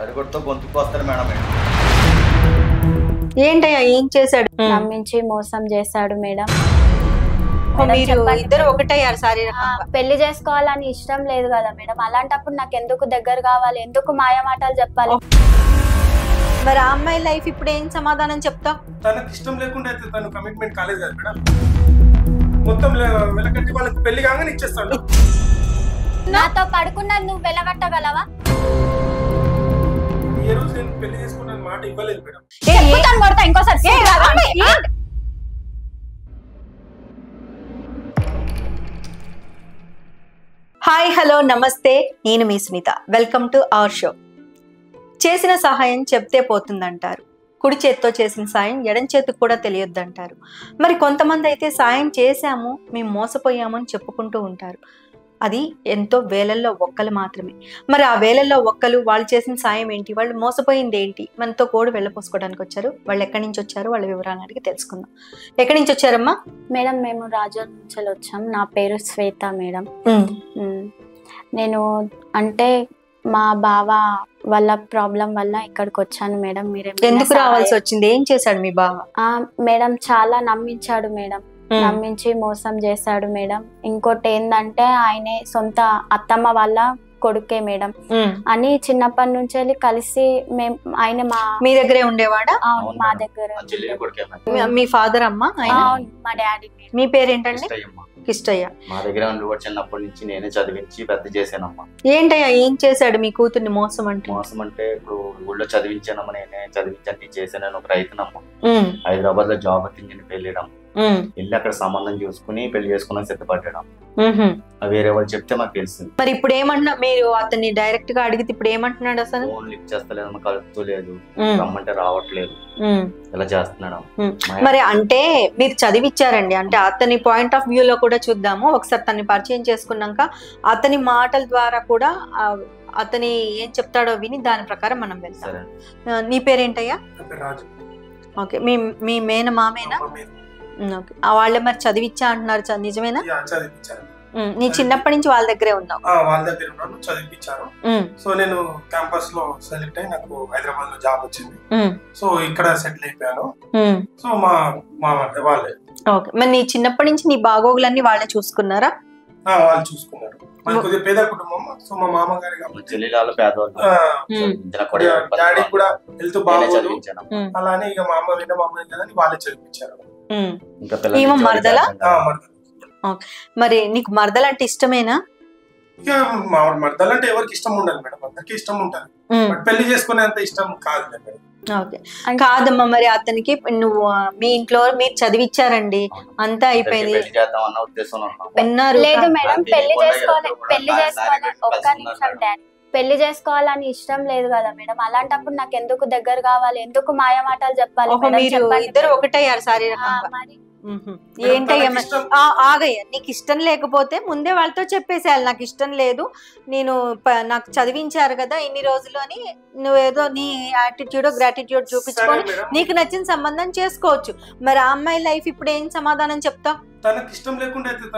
సరికొడతో గొంతుకొస్తారు madam. ఏంటయ్యా ఏం చేశాడు? నమ్మించి మోసం చేశాడు మేడం. ఇద్దరు ఒకటయ్యారు శారీరకంగా. పెళ్లి చేసుకోవాలని ఇష్టం లేదు కదా మేడం, అలాంటప్పుడు నాకు ఎందుకు దగ్గర కావాలి, ఎందుకు మాయమాటలు చెప్పాలి? మరి ఆ అమ్మాయి లైఫ్ ఇప్పుడు ఏం సమాధానం చెప్తా? తనకి ఇష్టం లేకుండా తను కమిట్మెంట్ కాలేదు కదా మేడం, మొత్తం వెలకట్టి వాళ్ళకి పెళ్లి కాగానే ఇచ్చేస్తాడు. నాతో పడుకున్నా నువ్వు వెలగట్టగలవా? ఏ రోజు నేను పెళ్లి చేసుకున్నాను మాట ఇవ్వలేదు మేడం. ఇంకోసారి హాయ్ హలో నమస్తే, నేను మీ Sunitha, welcome to our show. చేసిన సహాయం చెప్తే పోతుందంటారు, కుడి చేతితో చేసిన సాయం ఎడం చేతికి కూడా తెలియొద్దంటారు. మరి కొంతమంది అయితే సాయం చేశాము మేము మోసపోయాము అని చెప్పుకుంటూ ఉంటారు, అది ఎంతో వేలల్లో ఒక్కలు మాత్రమే. మరి ఆ వేలల్లో ఒక్కలు వాళ్ళు చేసిన సాయం ఏంటి, వాళ్ళు మోసపోయింది ఏంటి, మనతో కోడి వెళ్ళపోసుకోవడానికి వచ్చారు. వాళ్ళు ఎక్కడి నుంచి వచ్చారు, వాళ్ళ వివరాలను అడిగి తెలుసుకుందాం. ఎక్కడి నుంచి వచ్చారమ్మా? మేడం మేము రాజోల్ నుంచి వచ్చాం. నా పేరు శ్వేత మేడం. నేను అంటే మా బావ వాళ్ళ ప్రాబ్లం వల్ల ఇక్కడికి వచ్చాను మేడం. మీరే ఎందుకు రావాల్సి వచ్చింది? ఏం చేశాడు మీ బావ? మేడం చాలా నమ్మించాడు మేడం, నమ్మించి మోసం చేశాడు మేడం. ఇంకోటి ఏంటంటే ఆయనే సొంత అత్తమ్మ వాళ్ళ కొడుకే మేడం అని చిన్నప్పటి నుంచి వెళ్ళి కలిసి మేము ఆయన మీ దగ్గరే ఉండేవాడా? అవును మా దగ్గర. మీ ఫాదర్ అమ్మ? అవును మా డాడీ. మీ పేరేంటండి? కిష్టయ్య. మా దగ్గర ఉండేవాడు, చిన్నప్పటి నుంచి నేనే చదివించి పెద్ద చేశానమ్మా. ఏంటయ్యా ఏం చేశాడు మీ కూతుర్ని మోసం అంటే? మోసం అంటే ఇప్పుడు ఊళ్ళో చదివించానమ్మా, నేనే చదివించి చేశాను. ఒక రైతునమ్మా, హైదరాబాద్ లో జాబ్ అతను వెళ్ళడం, వెళ్ళి అక్కడ సంబంధం చూసుకుని పెళ్లి చేసుకున్నా సిద్ధపడ్డాం. వేరే వాళ్ళు చెప్తే మాకు తెలిసింది. మరి ఇప్పుడు ఏమంటున్నా మీరు అతన్ని డైరెక్ట్ గా అడిగితే ఇప్పుడు ఏమంటున్నాడు? అసలు ఫోన్ లిఫ్ట్ చేస్తలేదు, కలుపుతలేదు, రమ్మంటే రావట్లేదు, ఇలా చేస్తున్నాడు. మరి అంటే మీరు చదివిచ్చారండి, అంటే అతని పాయింట్ ఆఫ్ వ్యూ లో కూడా చూద్దాము ఒకసారి. తనని పరిచయం చేసుకున్నాక అతని మాటల ద్వారా కూడా అతని ఏం చెప్తాడో విని దాని ప్రకారం మనం వెళ్తాం. నీ పేరేంటయ్యా? ఓకే. మీ మేన మామేనా? వాళ్ళే మరి చదివిచ్చా అంటున్నారు, నిజమేనా? నీ చిన్నప్పటి నుంచి వాళ్ళ దగ్గరే ఉన్నావు? వాళ్ళ దగ్గర ఉన్నాను, చదివించారు. సో నేను క్యాంపస్ లో సెలెక్ట్ అయ్యి నాకు హైదరాబాద్ లో జాబ్ వచ్చింది. సో ఇక్కడ సెటిల్ అయిపోయాను. సో మా వాళ్ళే. ఓకే. మరి నీ చిన్నప్పటి నుంచి నీ బాగోగులన్నీ వాళ్ళే చూసుకున్నారా? వాళ్ళు చూసుకున్నారు. కొద్దిగా పేద కుటుంబం, సో మా మామగారు డాడీ కూడా హెల్త్ బాగోదు, అలానే ఇక మా అమ్మ విన్న మా అమ్మ లేదని వాళ్ళే చదివించారు. మరదలా? మరి నీకు మరదలు అంటే ఇష్టమేనా? మరదలు అంటే ఎవరికి ఇష్టం ఉండదు మేడం, అందరికి ఇష్టం ఉంటుంది, పెళ్లి చేసుకునేంత ఇష్టం కాదు మేడం. ఓకే కాదమ్మా, మరి అతనికి నువ్వు మీ ఇంట్లో మీరు చదివిచ్చారండి, అంతా అయిపోయింది. లేదు మేడం, పెళ్లి చేసుకోవాలని ఇష్టం లేదు కదా మేడం, అలాంటప్పుడు నాకు ఎందుకు దగ్గర కావాలి, ఎందుకు మాయమాటలు చెప్పాలి? ఇద్దరు ఒకటయ్యారు శారీరకంగా. ఏంటయ్యా ఆగయ్యా, నీకు ఇష్టం లేకపోతే ముందే వాళ్ళతో చెప్పేసేయాలి, నాకు ఇష్టం లేదు, నేను నాకు చదివించారు కదా ఇన్ని రోజులు అని. నువ్వేదో నీ యాటిట్యూడ్ గ్రాటిట్యూడ్ చూపించుకొని నీకు నచ్చిన సంబంధం చేసుకోవచ్చు. మరి ఆ అమ్మాయి లైఫ్ ఇప్పుడు ఏం సమాధానం చెప్తావు? తనకి ఇష్టం లేకుండా నీకు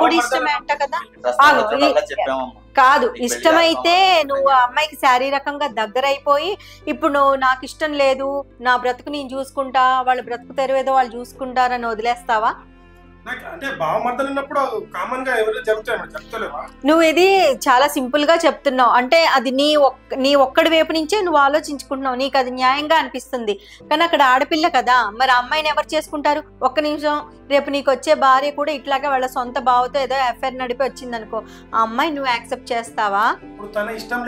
కూడా ఇష్టమే అంట కదా. కాదు, ఇష్టమైతే నువ్వు అమ్మాయికి శారీరకంగా దగ్గర అయిపోయి ఇప్పుడు నువ్వు నాకు ఇష్టం లేదు, నా బ్రతుకు నేను చూసుకుంటా, వాళ్ళ బ్రతుకు తెరవేదో వాళ్ళు చూసుకుంటారని వదిలేస్తావా? నువ్వు ఇది చాలా సింపుల్ గా చెప్తున్నావు, అంటే అది నీ ఒక్కడి వైపు నుంచే నువ్వు ఆలోచించుకుంటున్నావు, నీకు అది న్యాయంగా అనిపిస్తుంది. కానీ అక్కడ ఆడపిల్ల కదా, మరి అమ్మాయిని ఎవరు చేసుకుంటారు? ఒక్క నిమిషం, రేపు నీకు వచ్చే భార్య కూడా ఇట్లాగే వాళ్ళ సొంత బావతో ఏదో ఎఫ్ఐఆర్ నడిపి వచ్చింది అనుకో, ఆ అమ్మాయి నువ్వు యాక్సెప్ట్ చేస్తావా? ఇష్టం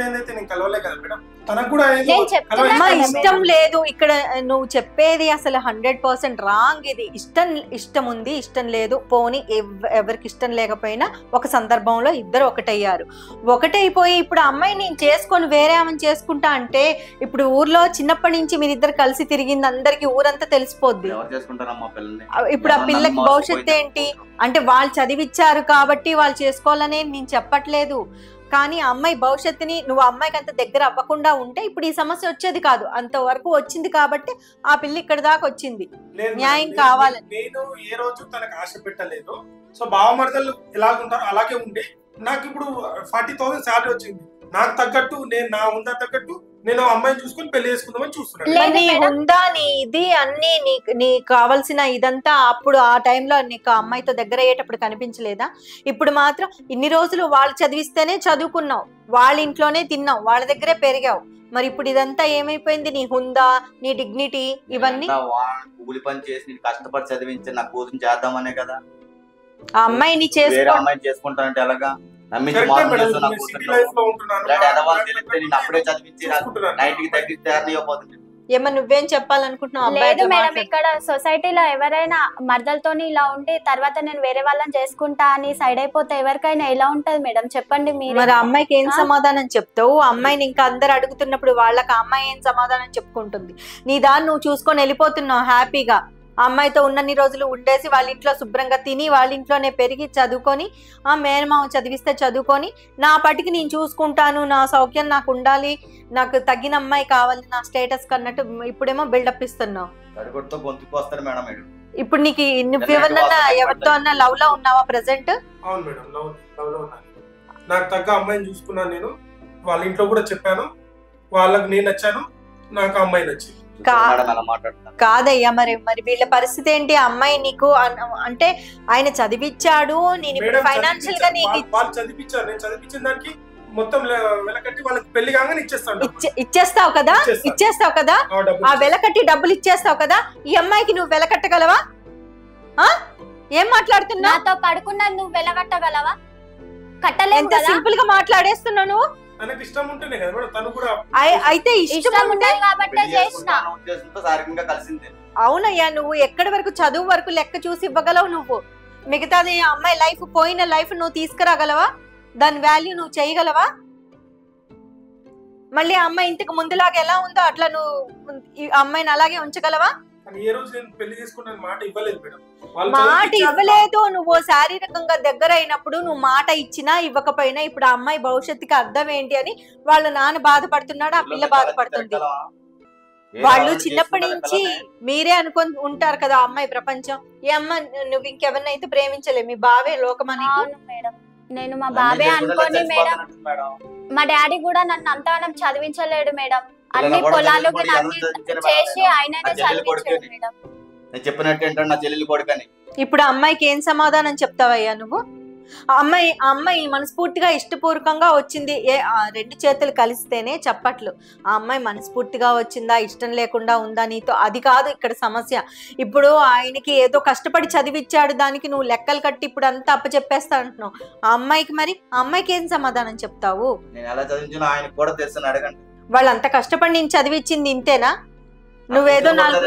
లేదు. ఇక్కడ నువ్వు చెప్పేది అసలు 100% రాంగ్. ఇది ఇష్టం ఉంది, ఇష్టం లేదు, పోనీ ఎవరికి ఇష్టం లేకపోయినా ఒక సందర్భంలో ఇద్దరు ఒకటయ్యారు. ఒకటైపోయి ఇప్పుడు అమ్మాయి నేను చేసుకొని వేరే ఆమెను చేసుకుంటా అంటే ఇప్పుడు ఊర్లో చిన్నప్పటి నుంచి మీరిద్దరు కలిసి తిరిగింది అందరికి ఊరంతా తెలిసిపోద్ది. ఇప్పుడు ఆ పిల్లకి భవిష్యత్తు ఏంటి? అంటే వాళ్ళు చదివిచ్చారు కాబట్టి వాళ్ళు చేసుకోవాలని నేను చెప్పట్లేదు, కానీ అమ్మాయి భవిష్యత్తుని నువ్వు అమ్మాయికి అంత దగ్గర అవ్వకుండా ఉంటే ఇప్పుడు ఈ సమస్య వచ్చేది కాదు. అంతవరకు వచ్చింది కాబట్టి ఆ పిల్ల ఇక్కడ దాకా వచ్చింది, న్యాయం కావాలని నేను ఏ రోజు తనకు ఆశ పెట్టలేదు. సో బావ మరదలు ఎలాగుంటారు అలాగే ఉండే నాకు ఇప్పుడు 40,000 శాలరీ వచ్చింది, నాకు తగ్గట్టు నేను నా ఉందా తగ్గట్టు నేను అమ్మాయిని చూసుకొని పెళ్లి చేసుకుందామని చూస్తున్నాను. నీ ఉందా నీ ఇది అన్ని నీకు కావాల్సిన ఇదంతా అప్పుడు ఆ టైంలో నీకు అమ్మాయితో దగ్గర అయ్యేటప్పుడు కనిపించలేదా? ఇప్పుడు మాత్రం ఇన్ని రోజులు వాళ్ళు చదివిస్తేనే చదువుకున్నావు, వాళ్ళ ఇంట్లోనే తిన్నావు, వాళ్ళ దగ్గరే పెరిగావు, మరి ఇప్పుడు ఇదంతా ఏమైపోయింది? నీ హుందా నీ డిగ్నిటీ ఇవన్నీ కూలి పని చేసి నేను కష్టపడి చదివించి నా కూతురు చేద్దామనే కదా ఆ అమ్మాయిని చేసుకుంటానంటే ఎలాగా నువ్వేం చెప్పాలనుకుంటున్నావు? ఇక్కడ సొసైటీలో ఎవరైనా మర్దలతో ఇలా ఉండి తర్వాత నేను వేరే వాళ్ళని చేసుకుంటా అని సైడ్ అయిపోతే ఎవరికైనా ఎలా ఉంటది మేడం చెప్పండి మీరు? మరి అమ్మాయికి ఏం సమాధానం చెప్తావు? అమ్మాయిని ఇంకా అందరు అడుగుతున్నప్పుడు వాళ్ళకి అమ్మాయి ఏం సమాధానం చెప్పుకుంటుంది? నీ దాన్ని నువ్వు చూసుకొని వెళ్ళిపోతున్నావు హ్యాపీగా, అమ్మాయితో ఉన్నన్ని రోజులు ఉండేసి వాళ్ళ ఇంట్లో శుభ్రంగా తిని వాళ్ళ ఇంట్లోనే పెరిగి చదువుకొని ఆ మేనమామ చదివిస్తే చదువుకొని నా పాటికి నేను చూసుకుంటాను, నా సౌఖ్యం నాకు ఉండాలి, నాకు తగిన అమ్మాయి కావాలి నా స్టేటస్ కన్నట్టు ఇప్పుడేమో బిల్డప్ ఇస్తున్నావు. ఇప్పుడు నీకు నువ్వేమన్నా ఎవరితో అన్నా లవ్ లో ఉన్నావా ప్రెసెంట్? అవును మేడం, లవ్ లో ఉన్నాను. నాకు తగ్గ అమ్మాయిని చూసుకున్నాను, నేను వాళ్ళ ఇంట్లో కూడా చెప్పాను, వాళ్ళకి నేను నచ్చాను, నాకు అమ్మాయి నచ్చింది. కాదయ్యా మరి మరి వీళ్ళ పరిస్థితి ఏంటి? అమ్మాయి నీకు అంటే ఆయన చదివించాడు, నేను ఇప్పుడు ఫైనాన్షియల్ గా నీకు ఇచ్చేస్తావు కదా ఆ వెలకట్టి డబ్బులు ఇచ్చేస్తావు కదా, ఈ అమ్మాయికి నువ్వు వెలకట్టగలవా? ఏం మాట్లాడుతున్నా? నాతో పడుకున్నా నువ్వు వెలకట్టగలవా? ఎంత సింపుల్ గా మాట్లాడేస్తున్నావు నువ్వు. అవునయ్యా, నువ్వు ఎక్కడి వరకు చదువు వరకు లెక్క చూసి ఇవ్వగలవు నువ్వు, మిగతాది అమ్మాయి లైఫ్ పోయిన లైఫ్ నువ్వు తీసుకురాగలవా? దాని వాల్యూ నువ్వు చేయగలవా? మళ్ళీ ఆ అమ్మాయి ఇంతకు ముందులాగా ఎలా ఉందో అట్లా నువ్వు అమ్మాయిని అలాగే ఉంచగలవా? మాట ఇవ్వలేదు నువ్వు. శారీరకంగా దగ్గర అయినప్పుడు నువ్వు మాట ఇచ్చినా ఇవ్వకపోయినా ఇప్పుడు ఆ అమ్మాయి భవిష్యత్తుకి అర్థం ఏంటి అని వాళ్ళ నాన్న బాధపడుతున్నాడు, ఆ పిల్ల బాధపడుతుంది. వాళ్ళు చిన్నప్పటి నుంచి మీరే అనుకుని ఉంటారు కదా అమ్మాయి ప్రపంచం. ఏ అమ్మ నువ్వు ఇంకెవరినైతే ప్రేమించలే, మీ బావే లోకమని. నేను మా బావే అనుకోని మేడం, మా డాడీ కూడా నన్ను అంతగానం చదివించలేడు మేడం, అన్ని పొలాలు చేసి ఆయన చదివించాడు మేడం. ఇప్పుడు అమ్మాయికి ఏం సమాధానం చెప్తావయ్యా నువ్వు? అమ్మాయి మనస్ఫూర్తిగా ఇష్టపూర్వకంగా వచ్చింది, ఏ రెండు చేతులు కలిస్తేనే చప్పట్లు. ఆ అమ్మాయి మనస్ఫూర్తిగా వచ్చిందా ఇష్టం లేకుండా ఉందా నీతో? అది కాదు ఇక్కడ సమస్య. ఇప్పుడు ఆయనకి ఏదో కష్టపడి చదివిచ్చాడు, దానికి నువ్వు లెక్కలు కట్టి ఇప్పుడు అంతా అప్పచెప్పేస్తా అంటున్నావు ఆ అమ్మాయికి. మరి ఆ అమ్మాయికి ఏం సమాధానం చెప్తావు? వాళ్ళంత కష్టపడి నేను చదివిచ్చింది ఇంతేనా? నువ్వేదో నాలుగు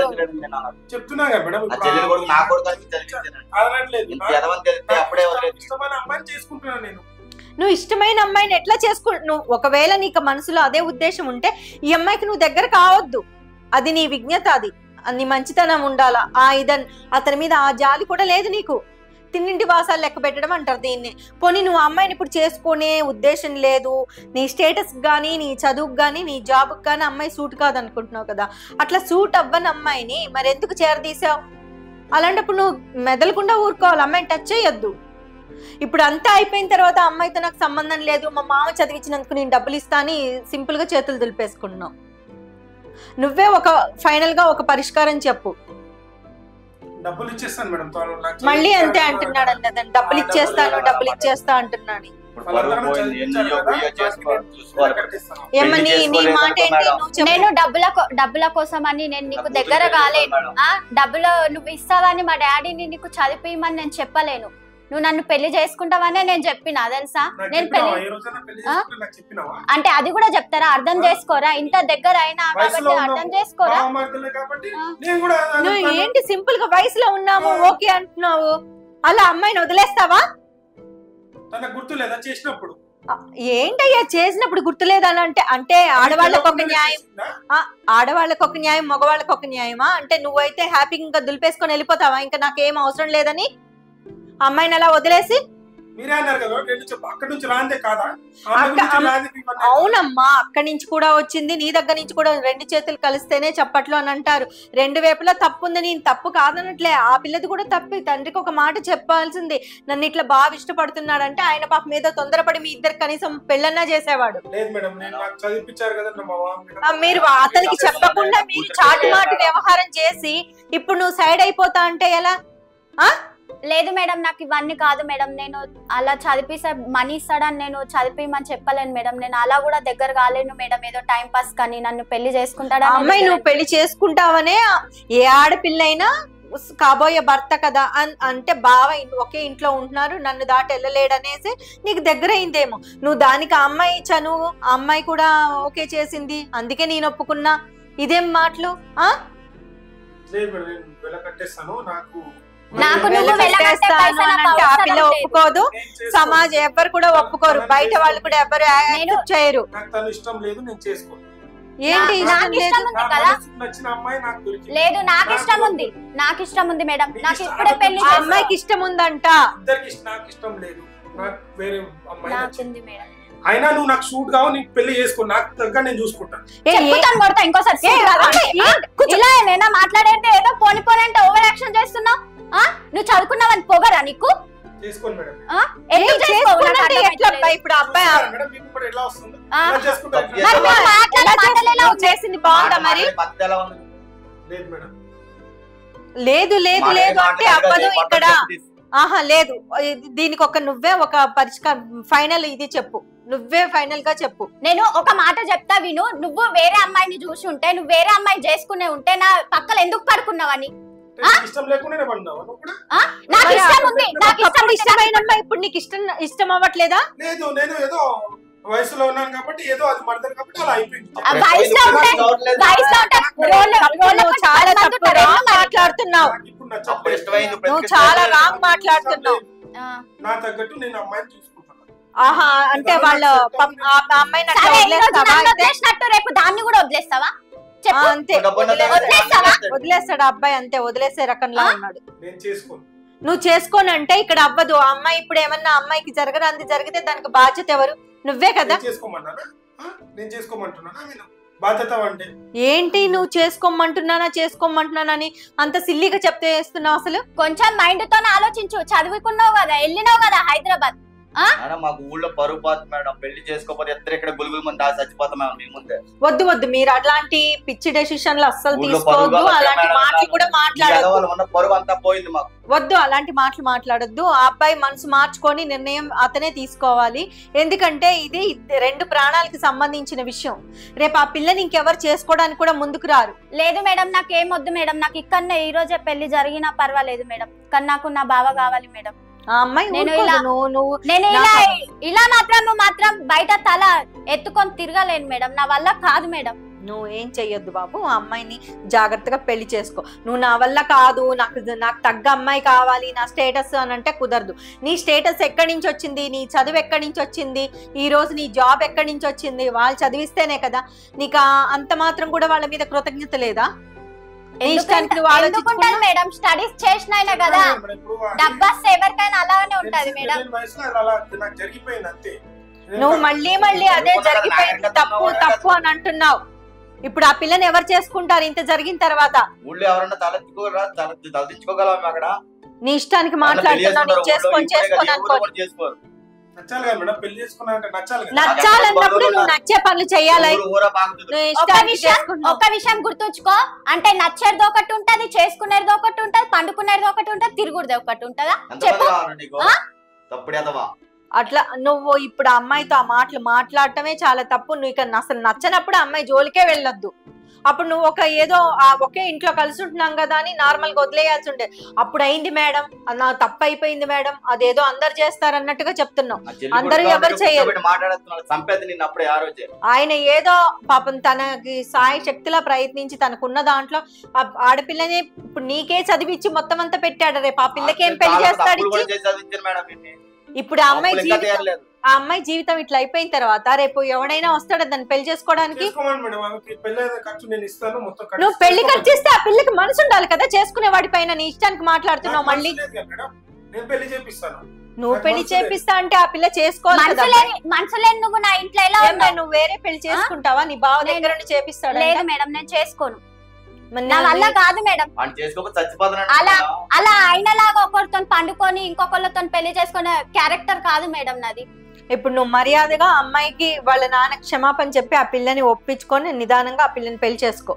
చెప్తున్నా నువ్వు ఇష్టమైన అమ్మాయిని ఎట్లా చేసుకో? నువ్వు ఒకవేళ నీకు మనసులో అదే ఉద్దేశం ఉంటే ఈ అమ్మాయికి నువ్వు దగ్గర కావద్దు, అది నీ విజ్ఞత, అది నీ మంచితనం ఉండాలా. ఆ ఇదని అతని మీద ఆ జాలి కూడా లేదు నీకు. తిన్నింటి వాసాలు లెక్క పెట్టడం అంటారు దీన్ని. పోనీ నువ్వు అమ్మాయిని ఇప్పుడు చేసుకునే ఉద్దేశం లేదు, నీ స్టేటస్ కానీ నీ చదువుకు కానీ నీ జాబ్కి కానీ అమ్మాయి సూట్ కాదనుకుంటున్నావు కదా, అట్లా సూట్ అవ్వని అమ్మాయిని మరి ఎందుకు చేరదీసావు? అలాంటప్పుడు నువ్వు మెదలకుండా ఊరుకోవాలి, అమ్మాయిని టచ్ చేయొద్దు. ఇప్పుడు అంతా అయిపోయిన తర్వాత అమ్మాయితో నాకు సంబంధం లేదు, మా మామ చదివించినందుకు నేను డబ్బులు ఇస్తా అని సింపుల్గా చేతులు దులిపేసుకుంటున్నావు. నువ్వే ఒక ఫైనల్గా ఒక పరిష్కారం చెప్పు. డబ్బులు ఇచ్చేస్తాను మేడం, మళ్ళీ అంతే అంటున్నాడు అండి, డబ్బులు ఇచ్చేస్తా అంటున్నాడు. నేను డబ్బుల కోసం అని నేను నీకు దగ్గర కాలేను, డబ్బులు నువ్వు ఇస్తావని మా డాడీని నీకు చదివిమని నేను చెప్పలేను, నువ్వు నన్ను పెళ్లి చేసుకుంటావనే నేను చెప్పినా తెలుసా. నేను పెళ్లి అంటే అది కూడా చెప్తారా? అర్థం చేసుకోరా? ఇంత దగ్గర అయినా అర్థం చేసుకోరా? నువ్వు ఏంటి సింపుల్ గా వయసులో ఉన్నాము ఓకే అంటున్నావు, అలా అమ్మాయిని వదిలేస్తావా? ఏంటయ్యా చేసినప్పుడు గుర్తులేదని అంటే అంటే ఆడవాళ్ళకు ఒక న్యాయం, ఆడవాళ్ళకు ఒక న్యాయం, మగవాళ్ళకు ఒక న్యాయమా? అంటే నువ్వైతే హ్యాపీగా దులిపేసుకొని వెళ్ళిపోతావా ఇంకా నాకేం అవసరం లేదని అమ్మాయిని అలా వదిలేసి? అవునమ్మా అక్కడి నుంచి కూడా వచ్చింది, నీ దగ్గర నుంచి కూడా. రెండు చేతులు కలిస్తేనే చప్పట్లు అని అంటారు. రెండు వైపులా తప్పు ఉంది, నేను తప్పు కాదనట్లే. ఆ పిల్లది కూడా తప్పి తండ్రికి ఒక మాట చెప్పాల్సింది. నన్ను ఇట్లా బాగా ఇష్టపడుతున్నాడంటే ఆయన పాప మీద తొందరపడి మీ ఇద్దరు కనీసం పెళ్ళన్నా చేసేవాడు. మీరు అతనికి చెప్పకుండా మీరు చాటు మాటు వ్యవహారం చేసి ఇప్పుడు నువ్వు సైడ్ అయిపోతా అంటే ఎలా? లేదు మేడం, నాకు ఇవన్నీ కాదు మేడం, నేను అలా చదివి మనీ ఇస్తాడని నేను చదివిమని చెప్పలేను మేడం. నేను అలా కూడా దగ్గర కాలేను మేడం, ఏదో టైం పాస్ కానీ. నన్ను పెళ్లి చేసుకుంటాడా? అమ్మాయి నువ్వు పెళ్లి చేసుకుంటావనే ఏ ఆడపిల్లైనా కాబోయే భర్త కదా అంటే బావ ఒకే ఇంట్లో ఉంటున్నారు, నన్ను దాటి వెళ్ళలేడనేసి నీకు దగ్గర అయిందేమో. నువ్వు దానికి అమ్మాయి ఇచ్చాను, ఆ అమ్మాయి కూడా ఓకే చేసింది, అందుకే నేను ఒప్పుకున్నా. ఇదేం మాటలు? ఒప్పుకోదు సమాజం, ఎవ్వరు కూడా ఒప్పుకోరు, బయట వాళ్ళు కూడా ఎవ్వరు చేయరు. ఏంటి లేదు, నాకు ఇష్టం ఉంది, నాకు ఇష్టం ఉంది మేడం, నాకు ఇప్పుడే పెళ్లి. అమ్మాయికి ఇష్టం ఉందంట, నాకు ఇష్టం లేదు, అయినా నువ్వు నాకు షూట్ కావు, నీకు పెళ్లి చేసుకో, నాకు తగ్గ నేను చూసుకుంటాను. ఇంకోసారి మాట్లాడేది ఏదో పోని పోని అంటే ఓవర్ యాక్షన్ చేస్తున్నావు. నువ్వు చదువుకున్నావని పొగరా నీకు? లేదు లేదు లేదు అంటే అవ్వదు ఇక్కడ. ఆహా లేదు, దీనికి ఒక నువ్వే ఒక పరిష్కారం ఫైనల్ ఇది చెప్పు, నువ్వే ఫైనల్ గా చెప్పు. నేను ఒక మాట చెప్తా విను, నువ్వు వేరే అమ్మాయిని చూసి ఉంటే, నువ్వు వేరే అమ్మాయి చేసుకునే ఉంటే నా పక్కన ఎందుకు పడుకున్నావని? ఇప్పుడు నీకు ఇష్టం అవ్వట్లేదా? లేదు, నేను ఏదో వయసులో ఉన్నాను కాబట్టి, ఏదో అది మర్దం కాబట్టి అలా అయిపోయింది. చాలా రాంగ్ మాట్లాడుతున్నావు. నా తగ్గట్టు నేను అమ్మాయిని చూసుకుంటాను. ఆహా అంటే వాళ్ళు అమ్మాయినట్టు రేపు దాన్ని కూడా వదిలేస్తావా? అంతే వదిలేస్తాడు అబ్బాయి, అంతే వదిలేసే రకంలో ఉన్నాడు. నువ్వు చేసుకోనంటే ఇక్కడ అవ్వదు. అమ్మాయి ఇప్పుడు ఏమన్నా అమ్మాయికి జరగరాంది జరిగితే దానికి బాధ్యత ఎవరు? నువ్వే కదా. ఏంటి నువ్వు చేసుకోమంటున్నానా చేసుకోమంటున్నానని అంత సిల్లీగా చెప్తే చేస్తున్నావు? అసలు కొంచెం మైండ్ తో ఆలోచించు. చదువుకున్నావు కదా, వెళ్ళినావు కదా హైదరాబాద్, మాకు ఊళ్ళో పరువు పాత మేడం. పెళ్లి చేసుకోకపోతే ఎక్కడ గుల్గుల్ మంది చచ్చిపోతాం. వద్దు వద్దు, మీరు అలాంటి పిచ్చి డెసిషన్లు అస్సలు తీసుకోవద్దు. అలాంటి మాటలు కూడా మాట్లాడదు, పరువు అంతా పోయింది మాకు. వద్దు, అలాంటి మాటలు మాట్లాడొద్దు. ఆ అబ్బాయి మనసు మార్చుకొని నిర్ణయం అతనే తీసుకోవాలి. ఎందుకంటే ఇది రెండు ప్రాణాలకు సంబంధించిన విషయం. రేపు ఆ పిల్లని ఇంకెవరు చేసుకోవడానికి కూడా ముందుకు రారు. లేదు మేడం, నాకేం వద్దు మేడం, నాకు ఇక్కడ ఈ రోజే పెళ్లి జరిగినా పర్వాలేదు మేడం, కానీ నాకు నా బావ కావాలి మేడం. ఇలా మాత్రం బయట తల ఎత్తుకొని తిరగలేను మేడం, నా వల్ల కాదు మేడం. నువ్వు ఏం చెయ్యొద్దు బాబు, ఆ అమ్మాయిని జాగ్రత్తగా పెళ్లి చేసుకో. నువ్వు నా వల్ల కాదు, నాకు తగ్గ అమ్మాయి కావాలి, నా స్టేటస్ అని అంటే కుదరదు. నీ స్టేటస్ ఎక్కడి నుంచి వచ్చింది? నీ చదువు ఎక్కడి నుంచి వచ్చింది? ఈ రోజు నీ జాబ్ ఎక్కడి నుంచి వచ్చింది? వాళ్ళు చదివిస్తేనే కదా. నీకు అంత మాత్రం కూడా వాళ్ళ మీద కృతజ్ఞత లేదా? మేడం స్టడీస్ చేసిన కదా, డబ్బాస్ ఎవరికైనా అలానే ఉంటది మేడం. నువ్వు మళ్ళీ మళ్ళీ అదే జరిగిపోయింది, తప్పు తప్పు అని అంటున్నావు. ఇప్పుడు ఆ పిల్లని ఎవరు చేసుకుంటారు ఇంత జరిగిన తర్వాత? నీ ఇష్టానికి మాట్లాడుతున్నావు, చేసుకొని చేసుకొని అనుకో. నచ్చాలన్నప్పుడు నువ్వు నచ్చే పనులు చేయాలి. ఒక విషయం గుర్తుంచుకో, అంటే నచ్చేది ఒకటి ఉంటది, చేసుకునేది ఒకటి ఉంటది, పండుకునేది ఒకటి ఉంటది, తిరుగుడిది ఒకటి ఉంటదా చెప్పు. అట్లా నువ్వు ఇప్పుడు అమ్మాయితో ఆ మాటలు మాట్లాడటమే చాలా తప్పు. నువ్వు ఇక్కడ అసలు నచ్చనప్పుడు అమ్మాయి జోలికే వెళ్ళొద్దు. అప్పుడు నువ్వు ఒక ఏదో ఒకే ఇంట్లో కలిసి ఉంటున్నాం కదా అని నార్మల్గా వదిలేయాల్సి ఉండే. అప్పుడు అయింది మేడం, నా తప్పు అయిపోయింది మేడం, అదేదో అందరు చేస్తారు అన్నట్టుగా చెప్తున్నావు. అందరూ ఎవరు చేయరు. ఆయన ఏదో పాపం తనకి సాయ శక్తిలా ప్రయత్నించి తనకున్న దాంట్లో ఆడపిల్లని ఇప్పుడు నీకే చదివించి మొత్తం అంతా పెట్టాడు. రేపు ఆ పిల్లకి ఏం పెళ్లి చేస్తాడు? ఇప్పుడు ఆ అమ్మాయి జీవితం ఇట్లా అయిపోయిన తర్వాత రేపు ఎవడైనా వస్తాడు దాన్ని పెళ్లి చేసుకోవడానికి. నువ్వు పెళ్లి ఖర్చు చేస్తే ఆ పిల్లకి మనసు ఉండాలి కదా చేసుకునే వాడిపైన. నీ ఇష్టానికి మాట్లాడుతున్నావు మళ్ళీ. నువ్వు పెళ్లి చేపిస్తా అంటే ఆ పిల్ల చేసుకోవాలి మనసులేని నువ్వు నా ఇంట్లో ఎలా ఉన్నావు నువ్వు వేరే పెళ్లి చేసుకుంటావా నీ బావ దగ్గర నుండి చేపిస్తాడు లేదు మేడం నేను చేసుకోను నా వల్ల కాదు మేడం అని చేసుకోకపోతే చచ్చిపోతాను అలా అలా ఆయనలాగా ఒకరితో పండుకొని ఇంకొకళ్ళతో పెళ్లి చేసుకునే క్యారెక్టర్ కాదు మేడం నాది ఇప్పుడు నువ్వు మర్యాదగా అమ్మాయికి వాళ్ళ నాన్న క్షమాపణ చెప్పి ఆ పిల్లని ఒప్పించుకొని నిదానంగా ఆ పిల్లని పెళ్లి చేసుకో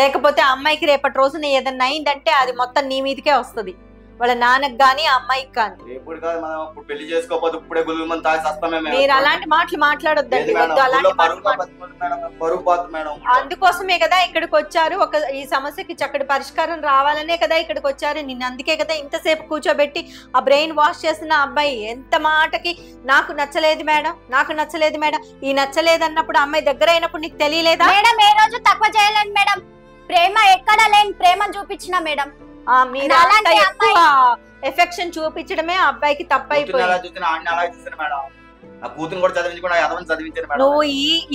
లేకపోతే ఆ అమ్మాయికి రేపటి రోజున ఏదైనా అయిందంటే అది మొత్తం నీ మీదకే వస్తుంది వాళ్ళ నాన్నకి కానీ ఆ అమ్మాయికి కానీ మీరు అలాంటి మాటలు మాట్లాడొద్దండి అందుకోసమే కదా ఇక్కడికి వచ్చారు ఒక ఈ సమస్యకి చక్కటి పరిష్కారం రావాలనే కదా ఇక్కడికి వచ్చారు నిన్ను అందుకే కదా ఇంతసేపు కూర్చోబెట్టి ఆ బ్రెయిన్ వాష్ చేసిన అబ్బాయి ఎంత మాటకి నాకు నచ్చలేదు మేడం నాకు నచ్చలేదు మేడం ఈ నచ్చలేదు అన్నప్పుడు అమ్మాయి దగ్గర అయినప్పుడు నీకు తెలియలేదా మేడం ఏ రోజు తక్కువ చేయలేదు మేడం ప్రేమ ఎక్కడ లేని ప్రేమ చూపించిన మేడం మీరు అలాంటి ఎక్కువ ఎఫెక్షన్ చూపించడమే అబ్బాయికి తప్పైపోయింది నువ్వు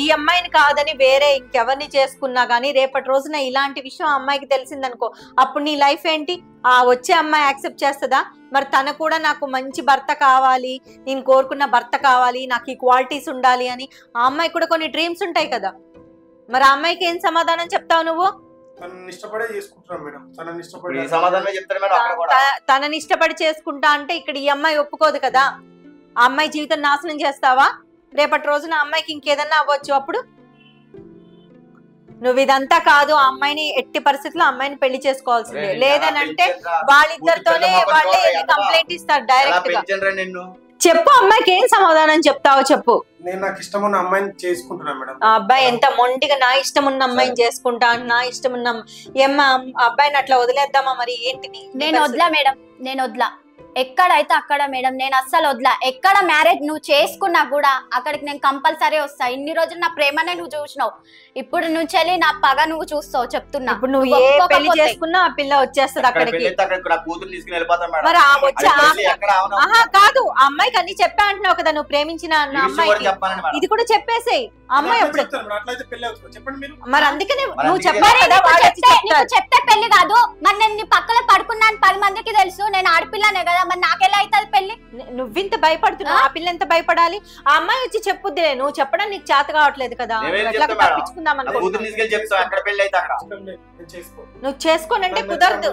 ఈ అమ్మాయిని కాదని వేరే ఇంకెవరిని చేసుకున్నా గానీ రేపటి రోజున ఇలాంటి విషయం అమ్మాయికి తెలిసిందనుకో అప్పుడు నీ లైఫ్ ఏంటి ఆ వచ్చే అమ్మాయి యాక్సెప్ట్ చేస్తుందా మరి తన కూడా నాకు మంచి భర్త కావాలి నేను కోరుకున్న భర్త కావాలి నాకు ఈ క్వాలిటీస్ ఉండాలి అని ఆ అమ్మాయి కూడా కొన్ని డ్రీమ్స్ ఉంటాయి కదా మరి ఆ అమ్మాయికి ఏం సమాధానం చెప్తావు నువ్వు తనని ఇష్టపడి చేసుకుంటా అంటే ఇక్కడ ఈ అమ్మాయి ఒప్పుకోదు కదా ఆ అమ్మాయి జీవితం నాశనం చేస్తావా రేపటి రోజున అమ్మాయికి ఇంకేదన్నా అవ్వచ్చు అప్పుడు నువ్వు ఇదంతా కాదు ఆ అమ్మాయిని ఎట్టి పరిస్థితుల్లో అమ్మాయిని పెళ్లి చేసుకోవాల్సిందే లేదనంటే వాళ్ళిద్దరితోనే వాళ్ళే కంప్లైంట్ ఇస్తారు డైరెక్ట్ గా చెప్పు అమ్మాయికి ఏం సమాధానం చెప్తావో చెప్పు అబ్బాయి ఎంత మొండిగా నా ఇష్టం ఉన్న అమ్మాయిని చేసుకుంటా నా ఇష్టం ఉన్న ఏమ్మా అబ్బాయిని అట్లా వదిలేద్దామా మరి ఏంటి నేను వద్దా మేడం నేను వద్దా ఎక్కడైతే అక్కడ మేడం నేను అస్సలు వద్దా ఎక్కడ మ్యారేజ్ నువ్వు చేసుకున్నా కూడా అక్కడికి నేను కంపల్సరీ వస్తా ఇన్ని రోజులు నా ప్రేమనే నువ్వు చూసినావు ఇప్పుడు నువ్వు చెల్లి నా పగ నువ్వు చూస్తావు చెప్తున్నా కాదు అమ్మాయికి అన్ని చెప్పా అంటున్నావు కదా నువ్వు ప్రేమించిన అమ్మాయి ఇది కూడా చెప్పేసేయి అమ్మాయి మరి అందుకనే నువ్వు చెప్తే పెళ్లి కాదు మరి నేను నీ పక్కన పడుకున్నాను 10 మందికి తెలుసు నేను ఆడపిల్లనే కదా నాకెలా అవుతుంది పెళ్లి నువ్వింత భయపడుతున్నావు ఆ పిల్ల ఎంత భయపడాలి ఆ అమ్మాయి వచ్చి చెప్పుద్దిలే నువ్వు చెప్పడం నీకు చేత కావట్లేదు కదా నువ్వు చేసుకోనంటే కుదరదు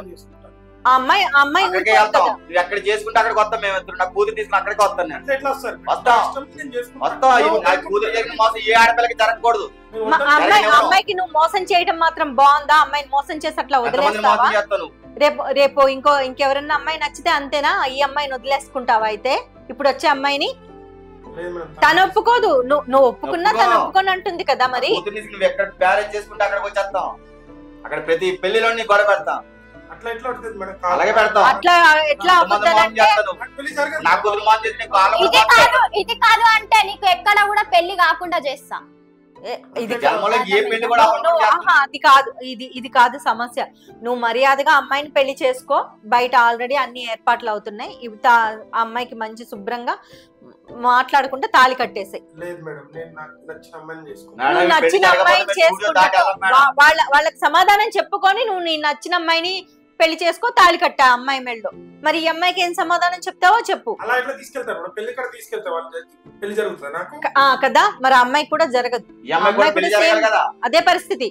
ఆ అమ్మాయి అమ్మాయికి నువ్వు మోసం చేయడం మాత్రం బాగుందా అమ్మాయిని మోసం చేసి అట్లా వదిలేస్తావా రేపు రేపు ఇంకెవరన్నా అమ్మాయి నచ్చితే అంతేనా ఈ అమ్మాయిని వదిలేసుకుంటావా అయితే ఇప్పుడు వచ్చే అమ్మాయిని తను ఒప్పుకోదు నువ్వు ఒప్పుకున్నా తను ఒప్పుకొని అంటుంది కదా మరి అక్కడ ప్రతి పెళ్లిలో గొడవ పెడతాం ఇది కాదు అంటే నీకు ఎక్కడ కూడా పెళ్లి కాకుండా చేస్తా అది కాదు ఇది కాదు సమస్య నువ్వు మర్యాదగా అమ్మాయిని పెళ్లి చేసుకో బయట ఆల్రెడీ అన్ని ఏర్పాట్లు అవుతున్నాయి ఇవి అమ్మాయికి మంచి శుభ్రంగా మాట్లాడుకుంటే తాళి కట్టేసాయి నువ్వు నచ్చిన అమ్మాయిని చేసుకుంటా వాళ్ళకి సమాధానం చెప్పుకొని నువ్వు నీ నచ్చిన అమ్మాయిని పెళ్లి చేసుకో తాళి కట్టా అమ్మాయి మెళ్ళో మరి ఈ అమ్మాయికి ఏం సమాధానం చెప్తావో చెప్పు కదా మరి అమ్మాయి కూడా జరగదు అదే పరిస్థితి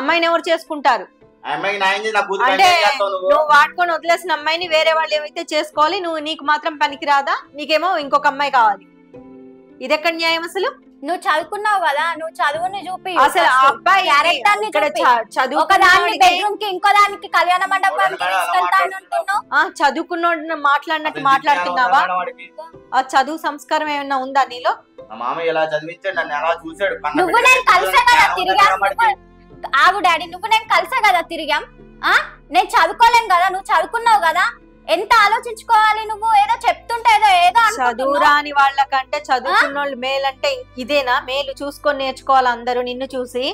అమ్మాయిని ఎవరు చేసుకుంటారు అంటే నువ్వు వాడుకొని వదిలేసిన అమ్మాయిని వేరే వాళ్ళు ఏమైతే చేసుకోవాలి నువ్వు నీకు మాత్రం పనికిరాదా నీకేమో ఇంకొక అమ్మాయి కావాలి ఇదెక్కడ న్యాయం అసలు నువ్వు చదువుకున్నావు కదా నువ్వు చదువుని చూపి అసలు అబ్బాయి క్యారెక్టర్ ని చదువు ఒకదాన్ని బెడ్రూమ్ కి ఇంకో దానికి కళ్యాణ మండపానికి తీసుకెళ్తానంటున్నావు చదువుకున్నోడు మాట్లాడినట్టు మాట్లాడుతున్నావా ఆ చదువు సంస్కారం ఏమైనా ఉందా నీలో నువ్వు నేను కలిసా కదా తిరిగాం ఆగు డాడీ నువ్వు నేను కలిసా కదా తిరిగాం ఆ నేను చదువుకోలేను కదా నువ్వు చదువుకున్నావు కదా ఎంత ఆలోచించుకోవాలి నువ్వు ఏదో చెప్తుంటే ఏదో చదువురాని వాళ్ళకంటే చదువుకున్నోళ్ళు మేలు అంటే ఇదేనా మేలు చూసుకొని నేర్చుకోవాలి అందరూ నిన్ను చూసి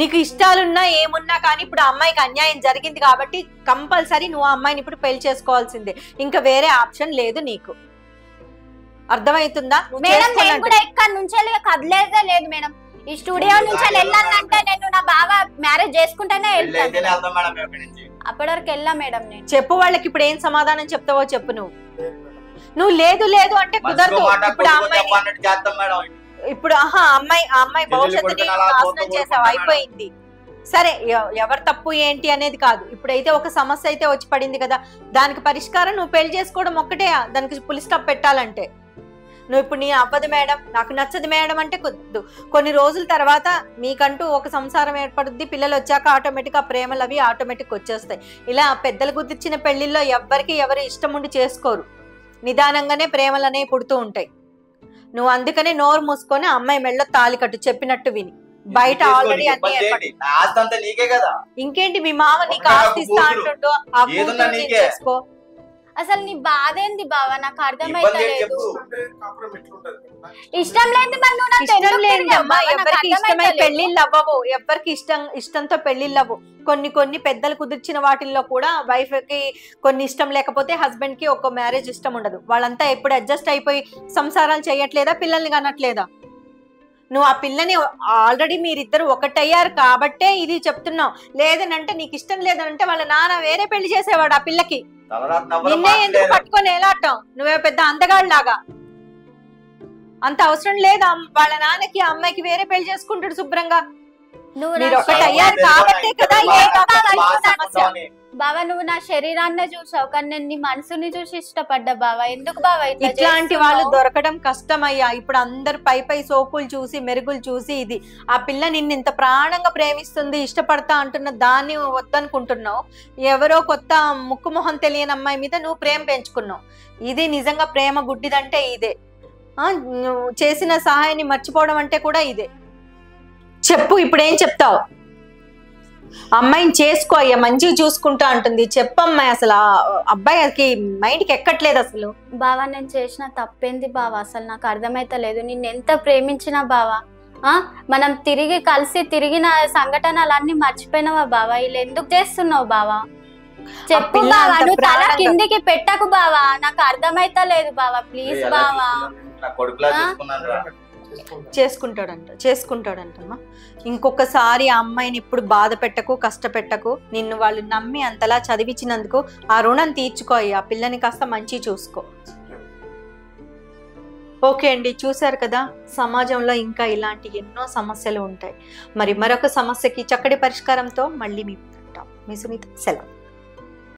నీకు ఇష్టాలున్నా ఏమున్నా కానీ ఇప్పుడు అమ్మాయికి అన్యాయం జరిగింది కాబట్టి కంపల్సరీ నువ్వు అమ్మాయిని ఇప్పుడు పెళ్లి చేసుకోవాల్సిందే ఇంకా వేరే ఆప్షన్ లేదు నీకు అర్థమవుతుందా మేడం నేను కూడా ఇక్కడ నుంచే కదలేదే లేదు మేడం ఈ స్టూడియో నుంచి వెళ్ళాలంటే నేను నా బావ మ్యారేజ్ చేసుకుంటేనే వెళ్తాను అప్పటి వరకు ఎల్లా మేడం నేను చెప్పు వాళ్ళకి ఇప్పుడు ఏం సమాధానం చెప్తావో చెప్పు నువ్వు లేదు లేదు అంటే కుదరదు ఇప్పుడు అమ్మాయి అన్నట్టు చేస్తాం మేడం ఇప్పుడు ఆహా అమ్మాయి ఆ అమ్మాయి భవిష్యత్తుని నాశనం చేసావు అయిపోయింది సరే ఎవర్ తప్పు ఏంటి అనేది కాదు ఇప్పుడైతే ఒక సమస్య అయితే వచ్చి పడింది కదా దానికి పరిష్కారం నువ్వు పెళ్లి చేసుకోవడం ఒక్కటే దానికి ఫుల్ స్టాప్ పెట్టాలంటే నువ్వు ఇప్పుడు నీ అవ్వదు మేడం నాకు నచ్చదు మేడం అంటే కుదరదు కొన్ని రోజుల తర్వాత మీకంటూ ఒక సంసారం ఏర్పడుద్ది పిల్లలు వచ్చాక ఆటోమేటిక్గా ప్రేమలు అవి ఆటోమేటిక్ వచ్చేస్తాయి ఇలా పెద్దలు గుర్తించిన పెళ్లిలో ఎవ్వరికి ఎవరు ఇష్టం ఉండి చేసుకోరు నిదానంగానే ప్రేమలు అనేవి పుడుతూ ఉంటాయి నువ్వు అందుకనే నోరు మూసుకొని అమ్మాయి మెళ్ళో తాళి కట్టు చెప్పినట్టు విని బయట ఆల్రెడీ అన్ని ఇంకేంటి మీ మామ నీకు ఆస్తి ఇస్తా అంటుండో చేసుకో అసలు నీ బాధ ఏంది బావ నాకు అర్థమైతలేదు ఇష్టం లేదు మరి నువ్వు నాకు ఇష్టం లేదు అమ్మా ఎవరికి ఇష్టమై పెళ్లిళ్ళు అవ్వవు ఎవరికి ఇష్టంతో పెళ్లిళ్ళు అవ్వవు కొన్ని కొన్ని పెద్దలు కుదిర్చిన వాటిల్లో కూడా వైఫ్ కి కొన్ని ఇష్టం లేకపోతే హస్బెండ్ కి ఒక మ్యారేజ్ ఇష్టం ఉండదు వాళ్ళంతా ఎప్పుడు అడ్జస్ట్ అయిపోయి సంసారాలు చేయట్లేదా పిల్లల్ని కనట్లేదా నువ్వు ఆ పిల్లని ఆల్రెడీ మీరిద్దరు ఒకటయ్యారు కాబట్టే ఇది చెప్తున్నావు లేదనంటే నీకు ఇష్టం లేదనంటే వాళ్ళ నాన్న వేరే పెళ్లి చేసేవాడు ఆ పిల్లకి నిన్నే ఎందుకు పట్టుకొని ఎలాటం నువ్వే పెద్ద అందగాళ్ళలాగా అంత అవసరం లేదా వాళ్ళ నాన్నకి ఆ అమ్మాయికి వేరే పెళ్లి చేసుకుంటాడు శుభ్రంగా మీరు ఒకటయ్యారు కాబట్టే కదా ఏ సమస్య బావా నువ్వు నా శరీరాన్ని చూసావు కానీ నేను నీ మనసుని చూసి ఇష్టపడ్డా బావా ఎందుకు బావా ఇట్లాంటి వాళ్ళు దొరకడం కష్టమయ్యా ఇప్పుడు అందరు పై పై సోకులు చూసి మెరుగులు చూసి ఇది ఆ పిల్ల నిన్ను ఇంత ప్రాణంగా ప్రేమిస్తుంది ఇష్టపడతా అంటున్న దాన్ని వద్దనుకుంటున్నావు ఎవరో కొత్త ముక్కు మొహం తెలియని అమ్మాయి మీద నువ్వు ప్రేమ పెంచుకున్నావు ఇది నిజంగా ప్రేమ గుడ్డిదంటే ఇదే నువ్వు చేసిన సహాయాన్ని మర్చిపోవడం అంటే కూడా ఇదే చెప్పు ఇప్పుడేం చెప్తావు అమ్మాయిని చేసుకో అయ్యా మంచిగా చూసుకుంటా అంటుంది చెప్పమ్మాయి అసలు అబ్బాయికి మైండ్ కి ఎక్కట్లేదు అసలు బావా నేను చేసిన తప్పేంది బావా అసలు నాకు అర్థమైతలేదు నిన్ను ఎంత ప్రేమించినా బావా మనం తిరిగి కలిసి తిరిగిన సంఘటనలు అన్ని మర్చిపోయినావా బావా వీళ్ళు ఎందుకు చేస్తున్నావు బావా చెప్పు బావా నువ్వు తల కిందికి పెట్టకు బావా నాకు అర్థమైతలేదు బావా ప్లీజ్ బావా చేసుకుంటాడంట చేసుకుంటాడంటమ్మా ఇంకొకసారి ఆ అమ్మాయిని ఇప్పుడు బాధ పెట్టకు కష్టపెట్టకు నిన్ను వాళ్ళు నమ్మి అంతలా చదివించినందుకు ఆ రుణం తీర్చుకో అయ్యా ఆ పిల్లని కాస్త మంచి చూసుకో ఓకే అండి చూశారు కదా సమాజంలో ఇంకా ఇలాంటి ఎన్నో సమస్యలు ఉంటాయి మరి మరొక సమస్యకి చక్కటి పరిష్కారంతో మళ్ళీ మీ ఉంటాం మీ సునీత సెలవు.